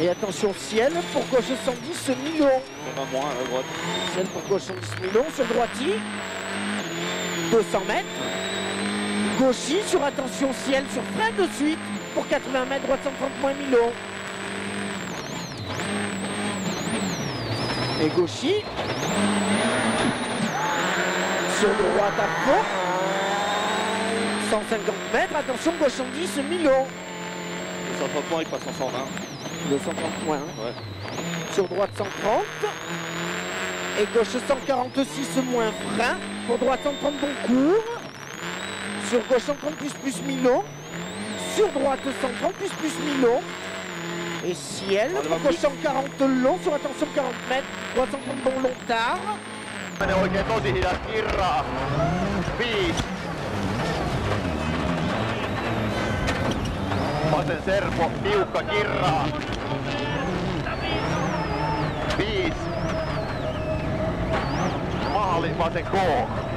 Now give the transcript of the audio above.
Et attention, Ciel pour gauche 110 Milon. Moins à droite. Ciel pour gauche 110 Milon sur le droitier. 200 mètres. Gauchy sur attention, Ciel sur frein de suite pour 80 mètres, droite 130 moins Milon. Et Gauchy. Sur droite à fond. 150 mètres, attention, gauche 110 Milon. 230 points, il passe en 120. 230 points. Ouais. Sur droite 130. Et gauche 146 moins frein. Pour droite 130 bon cours. Sur gauche 130 plus Milon. Sur droite 130 plus Milon. Et Ciel. Pour gauche 140 long. Sur attention 40 mètres. Droite 130 bon long tard. Vasen servo, tiukka kirraa. 5. Maali vasen K.